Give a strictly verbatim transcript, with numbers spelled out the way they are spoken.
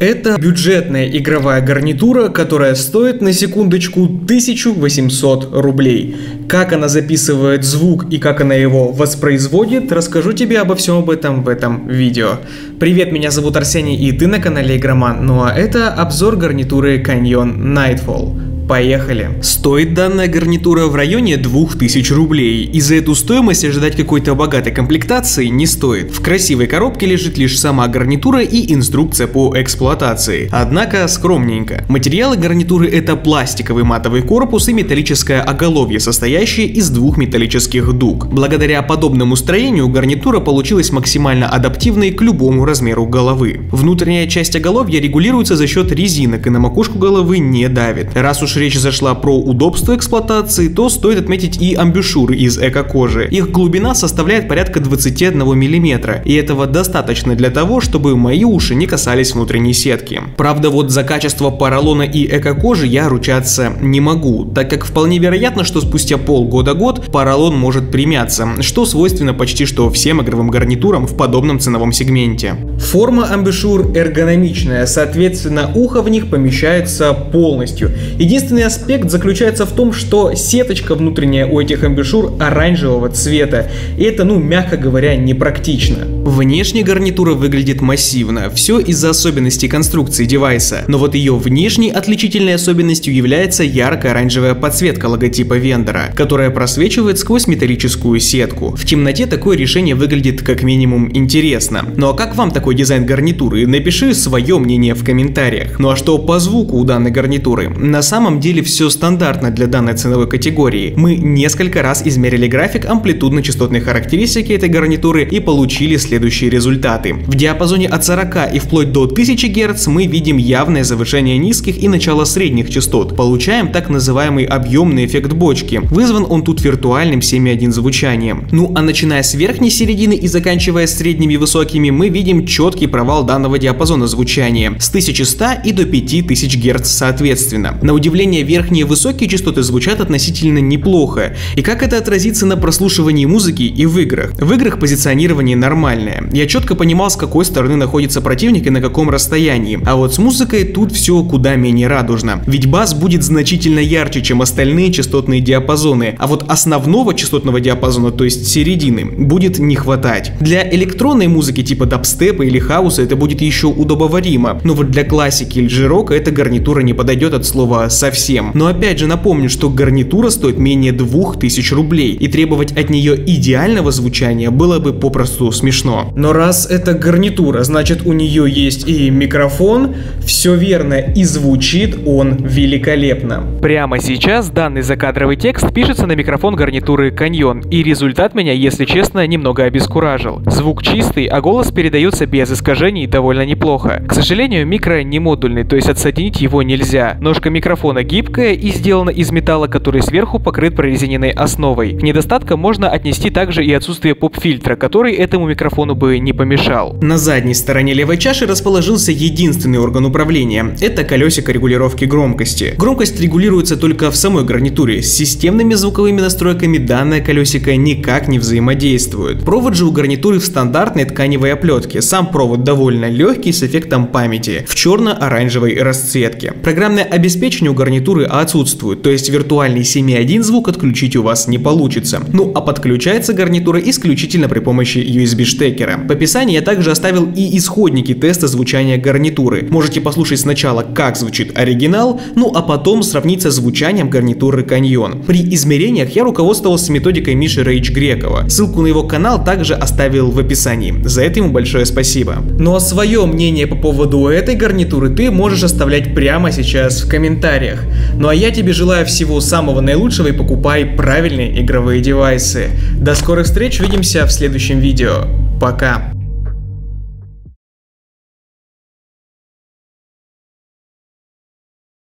Это бюджетная игровая гарнитура, которая стоит, на секундочку, тысячу восемьсот рублей. Как она записывает звук и как она его воспроизводит, расскажу тебе обо всем об этом в этом видео. Привет, меня зовут Арсений, и ты на канале Игроман. Ну а это обзор гарнитуры Canyon Nightfall. Поехали. Стоит данная гарнитура в районе двух тысяч рублей, и за эту стоимость ожидать какой-то богатой комплектации не стоит. В красивой коробке лежит лишь сама гарнитура и инструкция по эксплуатации, однако скромненько. Материалы гарнитуры — это пластиковый матовый корпус и металлическое оголовье, состоящее из двух металлических дуг. Благодаря подобному строению гарнитура получилась максимально адаптивной к любому размеру головы. Внутренняя часть оголовья регулируется за счет резинок и на макушку головы не давит. Раз уж речь зашла про удобство эксплуатации, то стоит отметить и амбушюры из эко-кожи. Их глубина составляет порядка двадцати одного миллиметра, и этого достаточно для того, чтобы мои уши не касались внутренней сетки. Правда, вот за качество поролона и эко-кожи я ручаться не могу, так как вполне вероятно, что спустя полгода-год поролон может примяться, что свойственно почти что всем игровым гарнитурам в подобном ценовом сегменте. Форма амбушюр эргономичная, соответственно, ухо в них помещается полностью. Единственный аспект заключается в том, что сеточка внутренняя у этих амбушюр оранжевого цвета, и это, ну, мягко говоря, непрактично. Внешне гарнитура выглядит массивно, все из-за особенностей конструкции девайса, но вот ее внешней отличительной особенностью является ярко-оранжевая подсветка логотипа вендора, которая просвечивает сквозь металлическую сетку. В темноте такое решение выглядит как минимум интересно. Ну а как вам такой дизайн гарнитуры? Напиши свое мнение в комментариях. Ну а что по звуку у данной гарнитуры? На На самом деле все стандартно для данной ценовой категории. Мы несколько раз измерили график амплитудно-частотной характеристики этой гарнитуры и получили следующие результаты. В диапазоне от сорока и вплоть до тысячи герц мы видим явное завышение низких и начало средних частот. Получаем так называемый объемный эффект бочки. Вызван он тут виртуальным семь и одна звучанием. Ну а начиная с верхней середины и заканчивая средними и высокими, мы видим четкий провал данного диапазона звучания с тысячи ста и до пяти тысяч герц соответственно. На удивление, верхние и высокие частоты звучат относительно неплохо. И как это отразится на прослушивании музыки и в играх? В играх позиционирование нормальное. Я четко понимал, с какой стороны находится противник и на каком расстоянии. А вот с музыкой тут все куда менее радужно. Ведь бас будет значительно ярче, чем остальные частотные диапазоны. А вот основного частотного диапазона, то есть середины, будет не хватать. Для электронной музыки типа дабстепа или хауса это будет еще удобоваримо. Но вот для классики или джи-рока эта гарнитура не подойдет от слова совсем. Но опять же напомню, что гарнитура стоит менее двух тысяч рублей, и требовать от нее идеального звучания было бы попросту смешно. Но раз это гарнитура, значит у нее есть и микрофон, все верно, и звучит он великолепно. Прямо сейчас данный закадровый текст пишется на микрофон гарнитуры Canyon, и результат меня, если честно, немного обескуражил. Звук чистый, а голос передается без искажений довольно неплохо. К сожалению, микро не модульный, то есть отсоединить его нельзя. Ножка микрофона гибкая и сделана из металла, который сверху покрыт прорезиненной основой. К недостаткам можно отнести также и отсутствие поп-фильтра, который этому микрофону бы не помешал. На задней стороне левой чаши расположился единственный орган управления. Это колесико регулировки громкости. Громкость регулируется только в самой гарнитуре. С системными звуковыми настройками данное колесико никак не взаимодействует. Провод же у гарнитуры в стандартной тканевой оплетке. Сам провод довольно легкий, с эффектом памяти, в черно-оранжевой расцветке. Программное обеспечение гарнитуры отсутствует, то есть виртуальный семь и одна звук отключить у вас не получится. Ну а подключается гарнитура исключительно при помощи ю эс би-штекера. В описании я также оставил и исходники теста звучания гарнитуры. Можете послушать сначала, как звучит оригинал, ну а потом сравнить со звучанием гарнитуры Canyon. При измерениях я руководствовался методикой Миши Рейч Грекова. Ссылку на его канал также оставил в описании. За это ему большое спасибо. Ну а свое мнение по поводу этой гарнитуры ты можешь оставлять прямо сейчас в комментариях. Ну а я тебе желаю всего самого наилучшего и покупай правильные игровые девайсы. До скорых встреч, увидимся в следующем видео. Пока.